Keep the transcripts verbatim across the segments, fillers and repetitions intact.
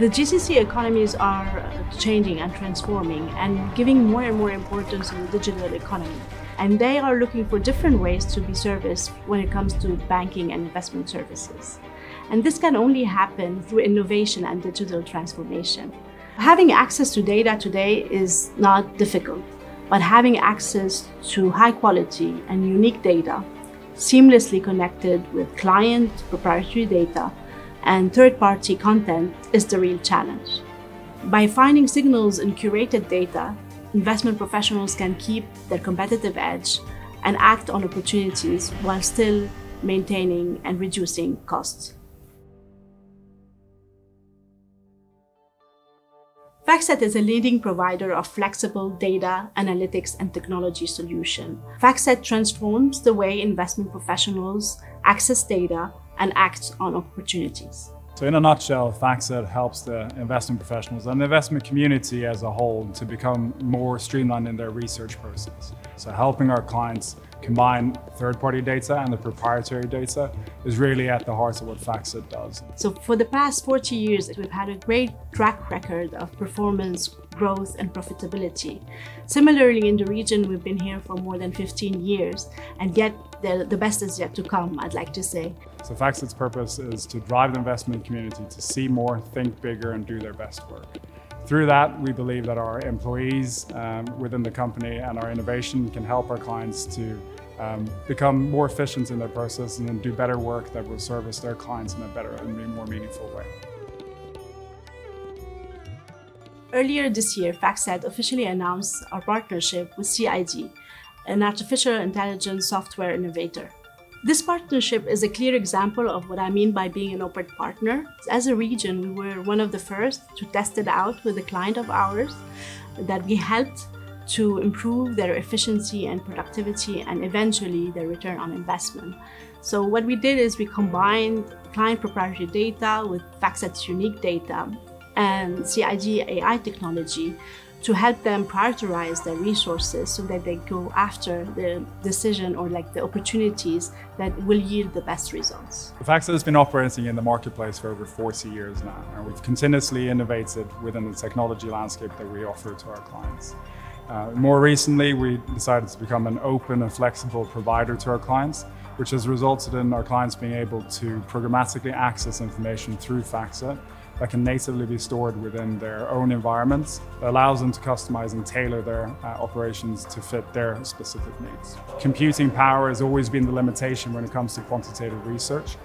The G C C economies are changing and transforming and giving more and more importance to the digital economy. And they are looking for different ways to be serviced when it comes to banking and investment services. And this can only happen through innovation and digital transformation. Having access to data today is not difficult, but having access to high quality and unique data, seamlessly connected with client proprietary data and third-party content, is the real challenge. By finding signals in curated data, investment professionals can keep their competitive edge and act on opportunities while still maintaining and reducing costs. FactSet is a leading provider of flexible data, analytics, and technology solutions. FactSet transforms the way investment professionals access data and act on opportunities. So in a nutshell, FactSet helps the investment professionals and the investment community as a whole to become more streamlined in their research process. So helping our clients combine third-party data and the proprietary data is really at the heart of what FactSet does. So for the past forty years, we've had a great track record of performance, growth and profitability. Similarly, in the region, we've been here for more than fifteen years, and yet the, the best is yet to come, I'd like to say. So FactSet's purpose is to drive the investment community to see more, think bigger and do their best work. Through that, we believe that our employees um, within the company and our innovation can help our clients to um, become more efficient in their process and then do better work that will service their clients in a better and more meaningful way. Earlier this year, FactSet officially announced our partnership with C I G, an artificial intelligence software innovator. This partnership is a clear example of what I mean by being an open partner. As a region, we were one of the first to test it out with a client of ours that we helped to improve their efficiency and productivity and eventually their return on investment. So what we did is we combined client proprietary data with FactSet's unique data and C I G A I technology to help them prioritize their resources so that they go after the decision or like the opportunities that will yield the best results. FactSet has been operating in the marketplace for over forty years now, and we've continuously innovated within the technology landscape that we offer to our clients. Uh, more recently, we decided to become an open and flexible provider to our clients, which has resulted in our clients being able to programmatically access information through FactSet that can natively be stored within their own environments. It allows them to customize and tailor their uh, operations to fit their specific needs. Computing power has always been the limitation when it comes to quantitative research.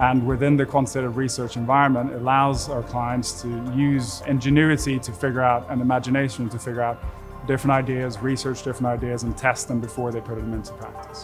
And within the quantitative research environment, it allows our clients to use ingenuity to figure out, and imagination to figure out different ideas, research different ideas, and test them before they put them into practice.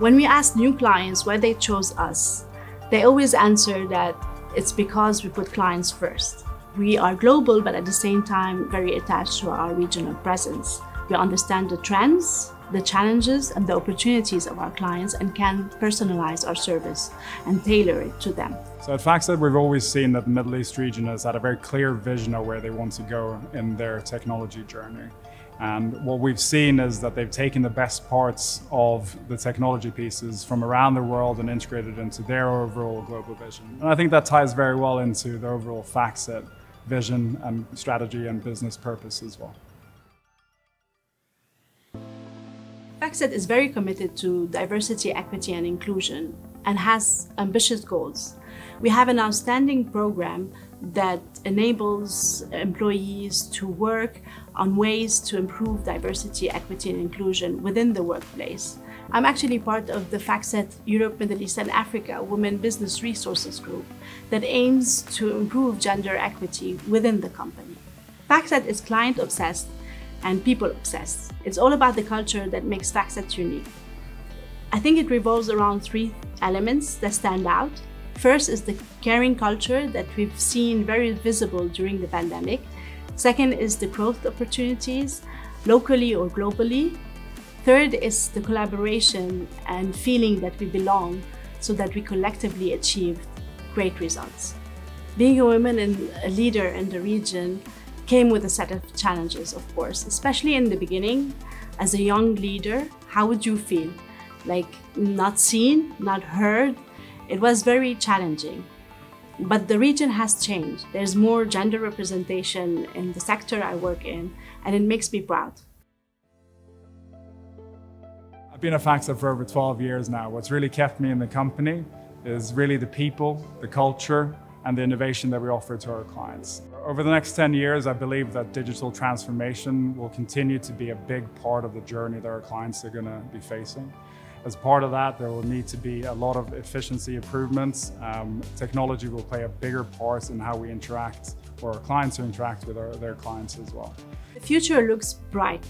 When we asked new clients why they chose us, they always answer that it's because we put clients first. We are global, but at the same time, very attached to our regional presence. We understand the trends, the challenges, and the opportunities of our clients and can personalize our service and tailor it to them. So at FactSet, we've always seen that the Middle East region has had a very clear vision of where they want to go in their technology journey. And what we've seen is that they've taken the best parts of the technology pieces from around the world and integrated into their overall global vision. And I think that ties very well into the overall FactSet vision and strategy and business purpose as well. FactSet is very committed to diversity, equity and inclusion and has ambitious goals. We have an outstanding program that enables employees to work on ways to improve diversity, equity and inclusion within the workplace. I'm actually part of the FactSet Europe, Middle East and Africa Women Business Resources Group that aims to improve gender equity within the company. FactSet is client obsessed and people obsessed. It's all about the culture that makes FactSet unique. I think it revolves around three elements that stand out. First is the caring culture that we've seen very visible during the pandemic. Second is the growth opportunities, locally or globally. Third is the collaboration and feeling that we belong so that we collectively achieve great results. Being a woman and a leader in the region came with a set of challenges, of course, especially in the beginning. As a young leader, how would you feel? Like not seen, not heard? It was very challenging. But the region has changed. There's more gender representation in the sector I work in, and it makes me proud. I've been at FactSet for over twelve years now. What's really kept me in the company is really the people, the culture, and the innovation that we offer to our clients. Over the next ten years, I believe that digital transformation will continue to be a big part of the journey that our clients are going to be facing. As part of that, there will need to be a lot of efficiency improvements. Um, technology will play a bigger part in how we interact, or our clients will interact with our, their clients as well. The future looks bright.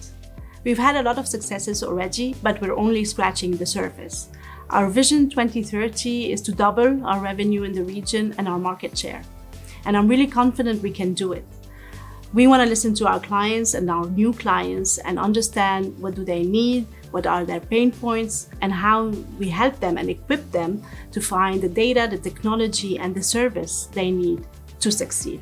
We've had a lot of successes already, but we're only scratching the surface. Our vision twenty thirty is to double our revenue in the region and our market share. And I'm really confident we can do it. We want to listen to our clients and our new clients and understand what do they need, what are their pain points, and how we help them and equip them to find the data, the technology, and the service they need to succeed.